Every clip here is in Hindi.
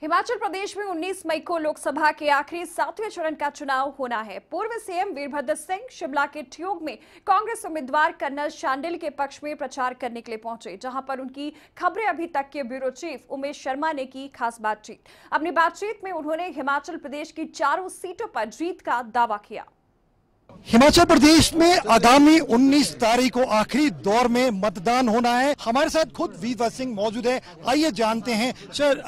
हिमाचल प्रदेश में 19 मई को लोकसभा के आखिरी सातवें चरण का चुनाव होना है। पूर्व सीएम वीरभद्र सिंह शिमला के ठियोग में कांग्रेस उम्मीदवार कर्नल शांडिल के पक्ष में प्रचार करने के लिए पहुंचे, जहां पर उनकी खबरें अभी तक के ब्यूरो चीफ उमेश शर्मा ने की खास बातचीत। अपनी बातचीत में उन्होंने हिमाचल प्रदेश की चारों सीटों पर जीत का दावा किया। हिमाचल प्रदेश में आगामी 19 तारीख को आखिरी दौर में मतदान होना है। हमारे साथ खुद वीरभद्र सिंह मौजूद है, आइए जानते हैं सर।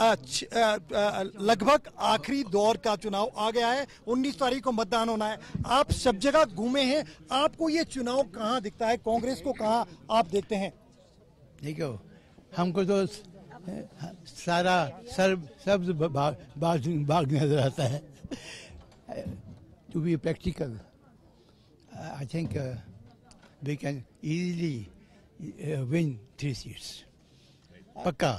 लगभग आखिरी दौर का चुनाव आ गया है, 19 तारीख को मतदान होना है। आप सब जगह घूमे हैं, आपको ये चुनाव कहाँ दिखता है, कांग्रेस को कहाँ आप देखते हैं? देखो, हमको तो सारा सब भाग नजर आता है। To be practical, I think we can easily win 3 seats. Pakka.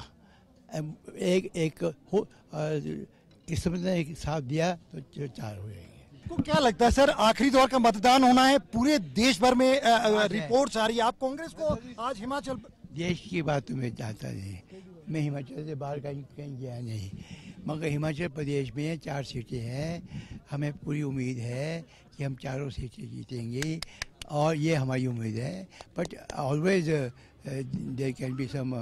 एक हो किस्मत ने एक साथ दिया तो 4 हो जाएंगे। आपको क्या लगता है सर, आखिरी दौर का मतदान होना है, पूरे देश भर में रिपोर्ट्स आ रही है, आप कांग्रेस को आज हिमाचल? देश की बात तो मैं जानता नहीं, मैं हिमाचल से बाहर कहीं गया नहीं, मगर हिमाचल प्रदेश में 4 सीटें हैं। हमें पूरी उम्मीद है कि हम चारों सीटें जीतेंगे और ये हमारी उम्मीद है। But always there can be some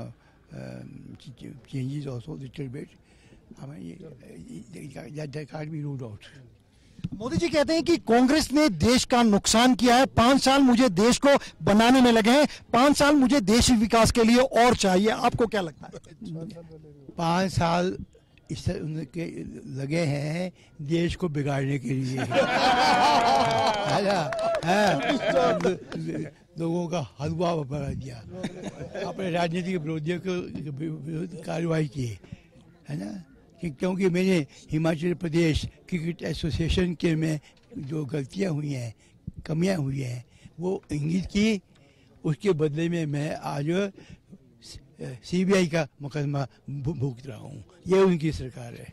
changes also little bit, हमें that can't be ruled out. Modi ji कहते हैं कि कांग्रेस ने देश का नुकसान किया है, 5 साल मुझे देश को बनाने में लगे हैं, 5 साल मुझे देश विकास के लिए और चाहिए। आपको क्या लगता है? 5 साल इससे उनके लगे हैं देश को बिगाड़ने के लिए। लोगों का हलवा बना दिया, अपने राजनीतिक विरोधियों को कार्रवाई की है ना, क्योंकि मैंने हिमाचल प्रदेश क्रिकेट एसोसिएशन के में जो गलतियां हुई हैं, कमियां हुई हैं, वो इंगित की। उसके बदले में मैं आज सीबीआई का मुकदमा भुगत रहा हूँ। ये उनकी सरकार है।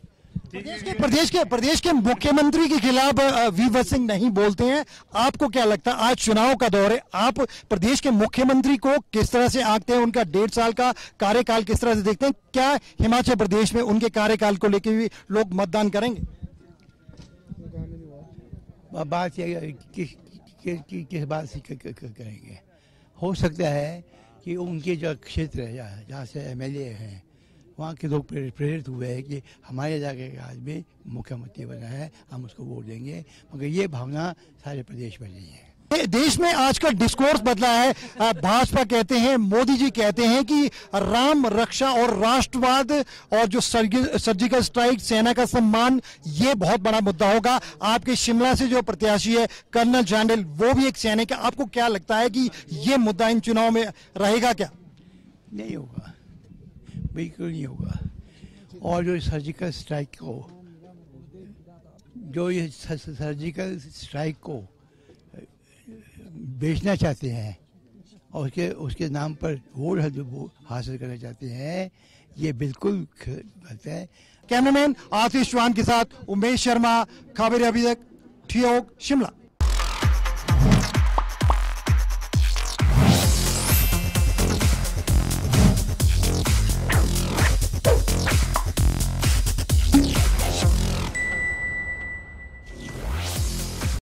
प्रदेश के मुख्यमंत्री के खिलाफ वीरभद्र सिंह नहीं बोलते हैं, आपको क्या लगता है? आज चुनाव का दौर है, आप प्रदेश के मुख्यमंत्री को किस तरह से आंकते हैं, उनका 1.5 साल का कार्यकाल किस तरह से देखते हैं? क्या हिमाचल प्रदेश में उनके कार्यकाल को लेकर भी लोग मतदान करेंगे? बात किस बात से करेंगे? हो सकता है कि उनके जो क्षेत्र है जहाँ से MLA हैं, वहाँ के लोग प्रेरित हुए हैं कि हमारे इलाके के आदमी मुख्यमंत्री बना है, हम उसको वोट देंगे, मगर ये भावना सारे प्रदेश में नहीं है। देश में आज का डिस्कोर्स बदला है। भाजपा कहते हैं, मोदी जी कहते हैं कि राम, रक्षा और राष्ट्रवाद और जो सर्जिकल स्ट्राइक, सेना का सम्मान, ये बहुत बड़ा मुद्दा होगा। आपके शिमला से जो प्रत्याशी है कर्नल जानेल, वो भी एक सैनिक है, आपको क्या लगता है कि ये मुद्दा इन चुनाव में रहेगा क्या? नहीं होगा, बिल्कुल नहीं होगा। और जो सर्जिकल स्ट्राइक को बेचना चाहते हैं और उसके नाम पर वोट हासिल करना चाहते हैं, ये बिल्कुल गलत है। कैमरामैन आशीष शुक्ला के साथ उमेश शर्मा, खबरें अभी तक, ठियोग, शिमला।